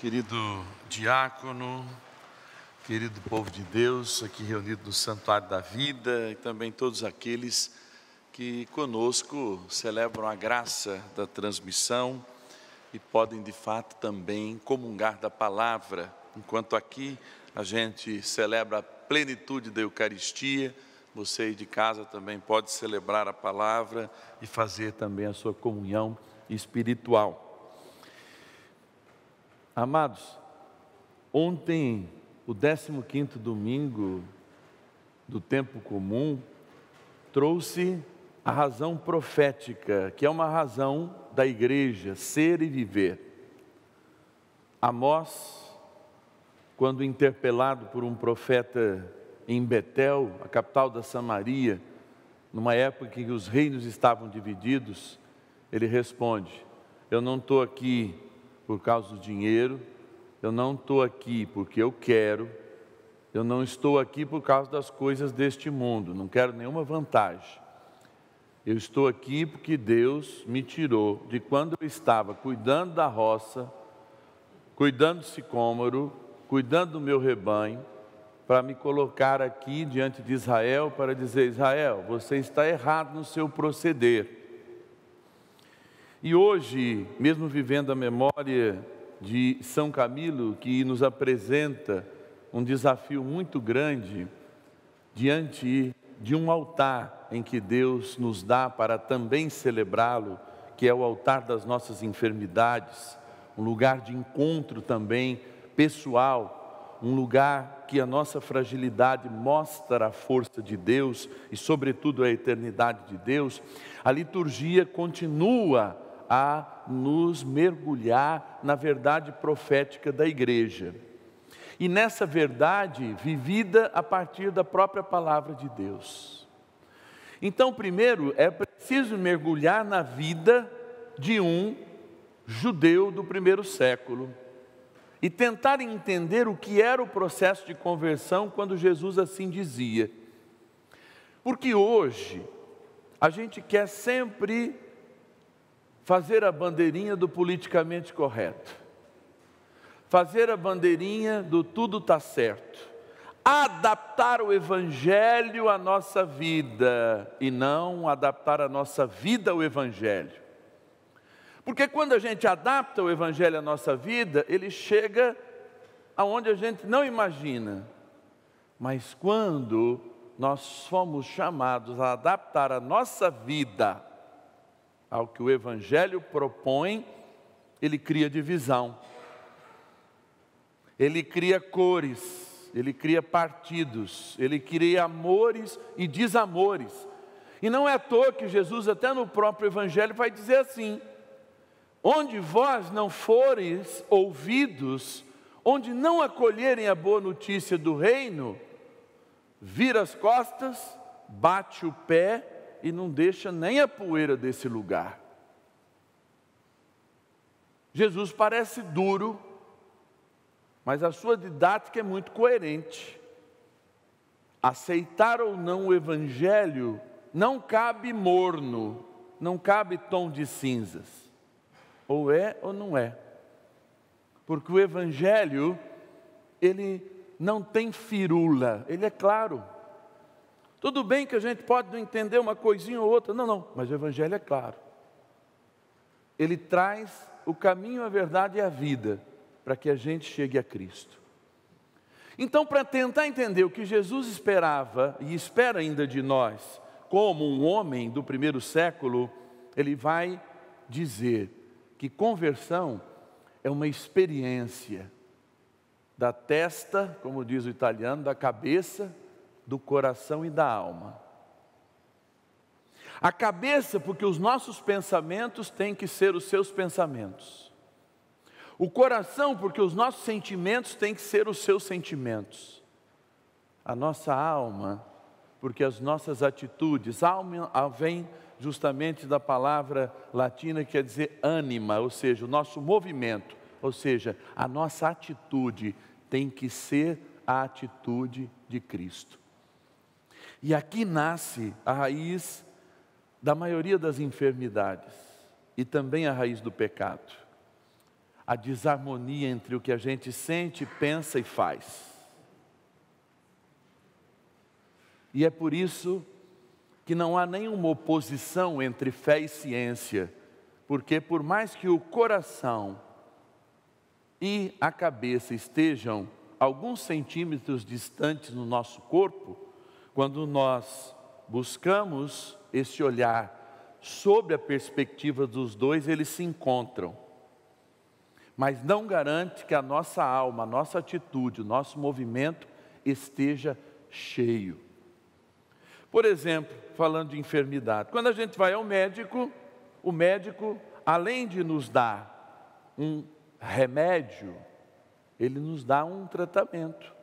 Querido diácono, querido povo de Deus, aqui reunido no Santuário da Vida, e também todos aqueles que conosco celebram a graça da transmissão e podem, de fato, também comungar da palavra. Enquanto aqui a gente celebra a plenitude da Eucaristia, você aí de casa também pode celebrar a palavra e fazer também a sua comunhão espiritual. Amados, ontem, o 15º domingo do tempo comum, trouxe a razão profética, que é uma razão da igreja, ser e viver. Amós, quando interpelado por um profeta em Betel, a capital da Samaria, numa época em que os reinos estavam divididos, ele responde: eu não estou aqui por causa do dinheiro, eu não estou aqui porque eu quero, eu não estou aqui por causa das coisas deste mundo, não quero nenhuma vantagem. Eu estou aqui porque Deus me tirou de quando eu estava cuidando da roça, cuidando do sicômoro, cuidando do meu rebanho, para me colocar aqui diante de Israel, para dizer: Israel, você está errado no seu proceder. E hoje, mesmo vivendo a memória de São Camilo, que nos apresenta um desafio muito grande diante de um altar em que Deus nos dá para também celebrá-lo, que é o altar das nossas enfermidades, um lugar de encontro também pessoal, um lugar que a nossa fragilidade mostra a força de Deus e, sobretudo, a eternidade de Deus. A liturgia continua a nos mergulhar na verdade profética da igreja. E nessa verdade vivida a partir da própria palavra de Deus. Então, primeiro, é preciso mergulhar na vida de um judeu do primeiro século e tentar entender o que era o processo de conversão quando Jesus assim dizia. Porque hoje a gente quer sempre fazer a bandeirinha do politicamente correto, fazer a bandeirinha do tudo está certo, adaptar o Evangelho à nossa vida e não adaptar a nossa vida ao Evangelho. Porque quando a gente adapta o Evangelho à nossa vida, ele chega aonde a gente não imagina. Mas quando nós fomos chamados a adaptar a nossa vida ao que o Evangelho propõe, ele cria divisão, ele cria cores, ele cria partidos, ele cria amores e desamores. E não é à toa que Jesus até no próprio Evangelho vai dizer assim: onde vós não fores ouvidos, onde não acolherem a boa notícia do reino, vira as costas, bate o pé e não deixa nem a poeira desse lugar. Jesus parece duro, mas a sua didática é muito coerente. Aceitar ou não o Evangelho não cabe morno, não cabe tom de cinzas. Ou é ou não é. Porque o Evangelho, ele não tem firula, ele é claro. Tudo bem que a gente pode não entender uma coisinha ou outra, não, mas o Evangelho é claro. Ele traz o caminho, a verdade e a vida, para que a gente chegue a Cristo. Então, para tentar entender o que Jesus esperava e espera ainda de nós, como um homem do primeiro século, ele vai dizer que conversão é uma experiência da testa, como diz o italiano, da cabeça, do coração e da alma. A cabeça, porque os nossos pensamentos têm que ser os seus pensamentos. O coração, porque os nossos sentimentos têm que ser os seus sentimentos. A nossa alma, porque as nossas atitudes. Alma vem justamente da palavra latina que quer dizer ânima, ou seja, o nosso movimento, ou seja, a nossa atitude tem que ser a atitude de Cristo. E aqui nasce a raiz da maioria das enfermidades e também a raiz do pecado. a desarmonia entre o que a gente sente, pensa e faz. E é por isso que não há nenhuma oposição entre fé e ciência, porque por mais que o coração e a cabeça estejam alguns centímetros distantes no nosso corpo, quando nós buscamos esse olhar sob a perspectiva dos dois, eles se encontram. Mas não garante que a nossa alma, a nossa atitude, o nosso movimento esteja cheio. Por exemplo, falando de enfermidade, quando a gente vai ao médico, o médico, além de nos dar um remédio, ele nos dá um tratamento.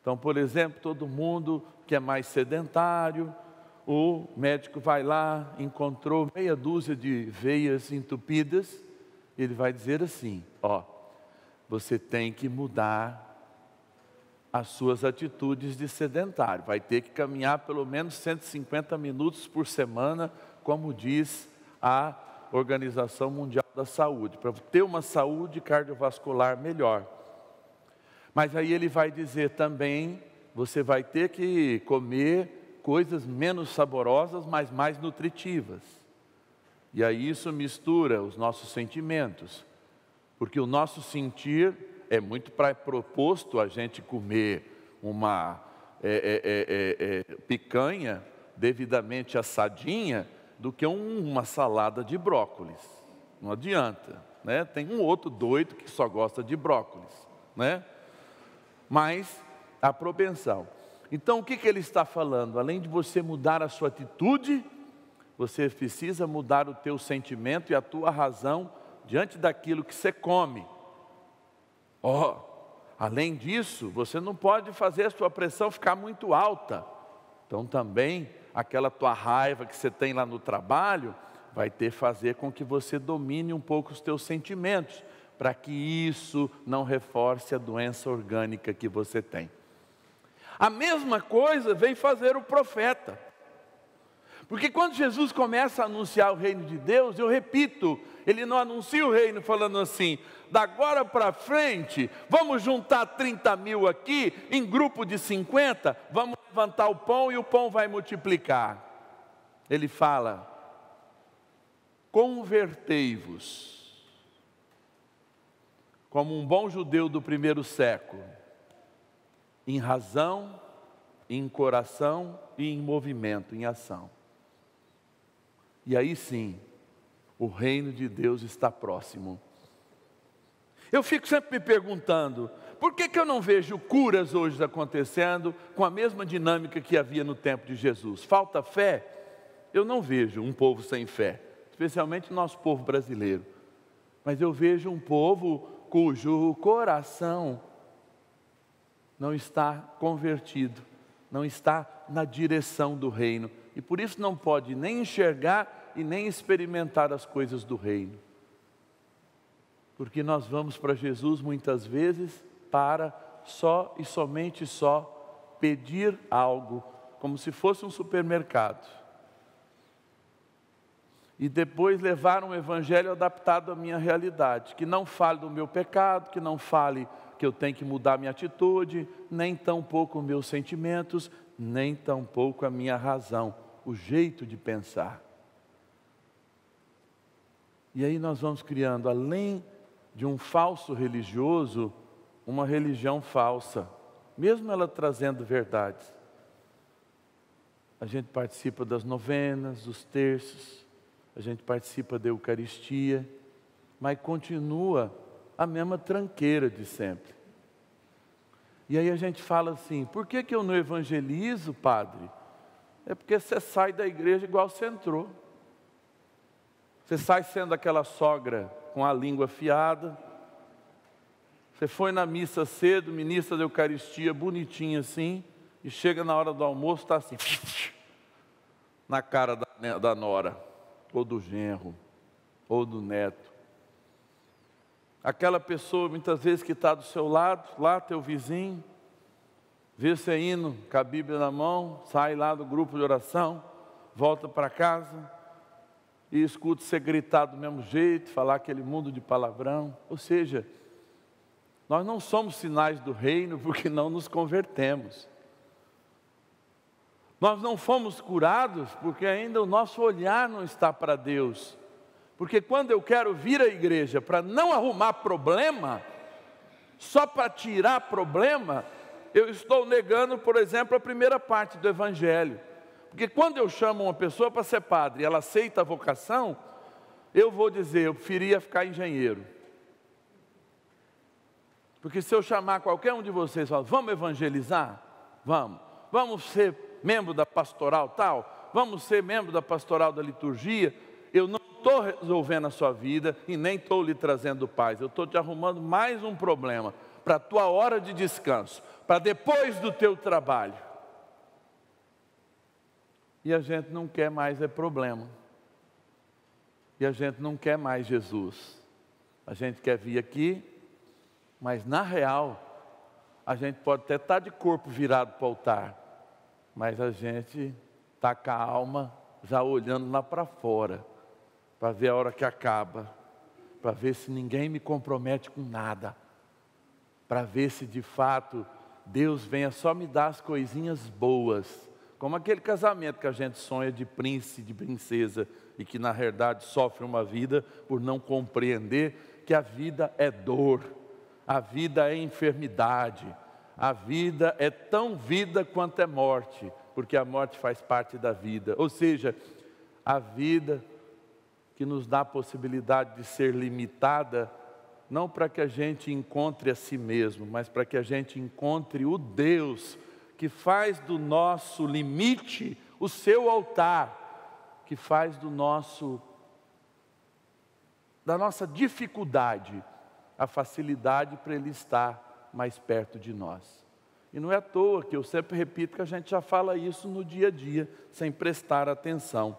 Então, por exemplo, todo mundo que é mais sedentário, o médico vai lá, encontrou meia dúzia de veias entupidas, ele vai dizer assim, ó, você tem que mudar as suas atitudes de sedentário, vai ter que caminhar pelo menos 150 minutos por semana, como diz a Organização Mundial da Saúde, para ter uma saúde cardiovascular melhor. Mas aí ele vai dizer também, você vai ter que comer coisas menos saborosas, mas mais nutritivas. E aí isso mistura os nossos sentimentos, porque o nosso sentir é muito proposto a gente comer uma picanha devidamente assadinha do que uma salada de brócolis. Não adianta, né? Tem um outro doido que só gosta de brócolis, né? Mas a propensão. Então, o que ele está falando? Além de você mudar a sua atitude, você precisa mudar o teu sentimento e a tua razão diante daquilo que você come. Ó, além disso, você não pode fazer a sua pressão ficar muito alta. Então também, aquela tua raiva que você tem lá no trabalho, vai ter que fazer com que você domine um pouco os teus sentimentos, para que isso não reforce a doença orgânica que você tem. A mesma coisa vem fazer o profeta. Porque quando Jesus começa a anunciar o reino de Deus, eu repito, ele não anuncia o reino falando assim, da agora para frente, vamos juntar 30 mil aqui, em grupo de 50, vamos levantar o pão e o pão vai multiplicar. Ele fala, convertei-vos, como um bom judeu do primeiro século, em razão, em coração e em movimento, em ação. E aí sim, o reino de Deus está próximo. Eu fico sempre me perguntando, por que eu não vejo curas hoje acontecendo com a mesma dinâmica que havia no tempo de Jesus? Falta fé? Eu não vejo um povo sem fé, especialmente nosso povo brasileiro. Mas eu vejo um povo cujo coração não está convertido, não está na direção do reino. E por isso não pode nem enxergar e nem experimentar as coisas do reino. Porque nós vamos para Jesus muitas vezes para só e somente só pedir algo, como se fosse um supermercado. E depois levar um evangelho adaptado à minha realidade, que não fale do meu pecado, que não fale que eu tenho que mudar minha atitude, nem tampouco meus sentimentos, nem tampouco a minha razão, o jeito de pensar. E aí nós vamos criando, além de um falso religioso, uma religião falsa, mesmo ela trazendo verdades. A gente participa das novenas, dos terços, a gente participa da Eucaristia, mas continua a mesma tranqueira de sempre. E aí a gente fala assim, por que eu não evangelizo, padre? É porque você sai da igreja igual você entrou. Você sai sendo aquela sogra com a língua afiada. Você foi na missa cedo, ministra da Eucaristia, bonitinha assim, e chega na hora do almoço, está assim, na cara da nora, ou do genro, ou do neto. Aquela pessoa, muitas vezes, que está do seu lado, lá teu vizinho, vê você indo com a Bíblia na mão, sai lá do grupo de oração, volta para casa. e escuto ser gritado do mesmo jeito, falar aquele mundo de palavrão. Ou seja, nós não somos sinais do reino porque não nos convertemos. Nós não fomos curados porque ainda o nosso olhar não está para Deus. Porque quando eu quero vir à igreja para não arrumar problema, só para tirar problema, eu estou negando, por exemplo, a primeira parte do Evangelho. Porque quando eu chamo uma pessoa para ser padre e ela aceita a vocação, eu vou dizer, eu preferia ficar engenheiro. Porque se eu chamar qualquer um de vocês e falar, vamos evangelizar? Vamos. Vamos ser membro da pastoral tal? Vamos ser membro da pastoral da liturgia? Eu não estou resolvendo a sua vida e nem estou lhe trazendo paz. Eu estou te arrumando mais um problema para a tua hora de descanso, para depois do teu trabalho. E a gente não quer mais é problema. E a gente não quer mais Jesus. A gente quer vir aqui, mas na real, a gente pode até estar de corpo virado para o altar, mas a gente está com a alma já olhando lá para fora, para ver a hora que acaba, para ver se ninguém me compromete com nada, para ver se de fato Deus venha só me dar as coisinhas boas, como aquele casamento que a gente sonha de príncipe, de princesa, e que na verdade sofre uma vida por não compreender que a vida é dor, a vida é enfermidade, a vida é tão vida quanto é morte, porque a morte faz parte da vida. Ou seja, a vida que nos dá a possibilidade de ser limitada, não para que a gente encontre a si mesmo, mas para que a gente encontre o Deus que faz do nosso limite o seu altar, que faz do nosso, da nossa dificuldade, a facilidade para Ele estar mais perto de nós. E não é à toa que eu sempre repito que a gente já fala isso no dia a dia, sem prestar atenção.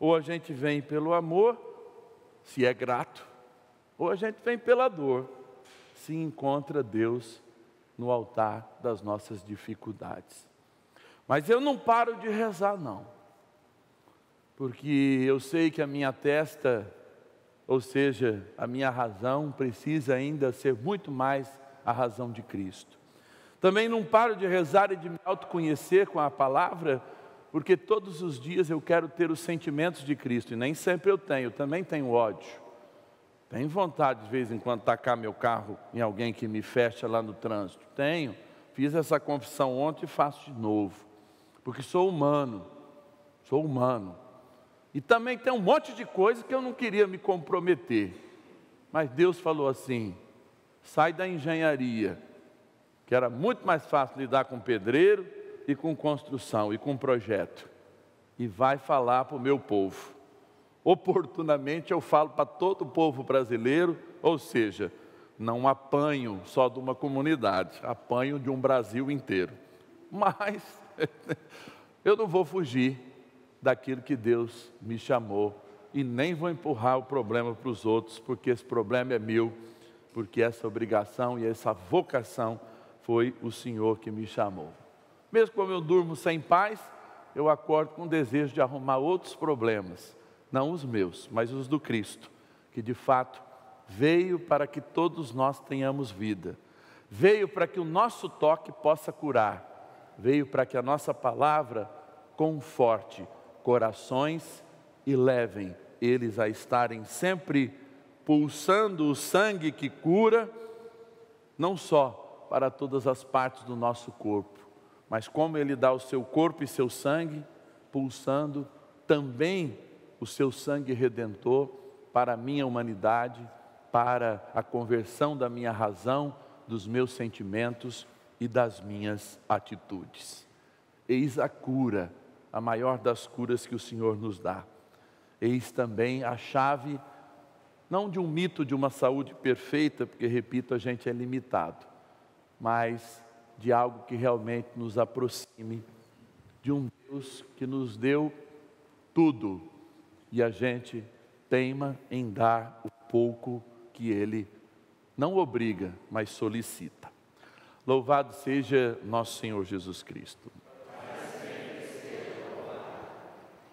Ou a gente vem pelo amor, se é grato, ou a gente vem pela dor, se encontra Deus no altar das nossas dificuldades. Mas eu não paro de rezar, não. Porque eu sei que a minha testa, ou seja, a minha razão precisa ainda ser muito mais a razão de Cristo. Também não paro de rezar e de me autoconhecer com a palavra, porque todos os dias eu quero ter os sentimentos de Cristo, e nem sempre eu tenho, também tenho ódio. Tenho vontade de vez em quando tacar meu carro em alguém que me fecha lá no trânsito. Tenho, fiz essa confissão ontem e faço de novo, porque sou humano. E também tem um monte de coisa que eu não queria me comprometer. Mas Deus falou assim, sai da engenharia, que era muito mais fácil lidar com pedreiro e com construção e com projeto. E vai falar para o meu povo. Oportunamente eu falo para todo o povo brasileiro, ou seja, não apanho só de uma comunidade, apanho de um Brasil inteiro. Mas eu não vou fugir daquilo que Deus me chamou, e nem vou empurrar o problema para os outros, porque esse problema é meu, porque essa obrigação e essa vocação foi o Senhor que me chamou. Mesmo como eu durmo sem paz, eu acordo com o desejo de arrumar outros problemas, não os meus, mas os do Cristo, que de fato veio para que todos nós tenhamos vida, veio para que o nosso toque possa curar, veio para que a nossa palavra conforte corações e levem eles a estarem sempre pulsando o sangue que cura, não só para todas as partes do nosso corpo, mas como Ele dá o seu corpo e seu sangue, pulsando também o seu sangue redentor para a minha humanidade, para a conversão da minha razão, dos meus sentimentos e das minhas atitudes. Eis a cura, a maior das curas que o Senhor nos dá. Eis também a chave, não de um mito de uma saúde perfeita, porque, repito, a gente é limitado, mas de algo que realmente nos aproxime de um Deus que nos deu tudo, e a gente teima em dar o pouco que Ele não obriga, mas solicita. Louvado seja nosso Senhor Jesus Cristo.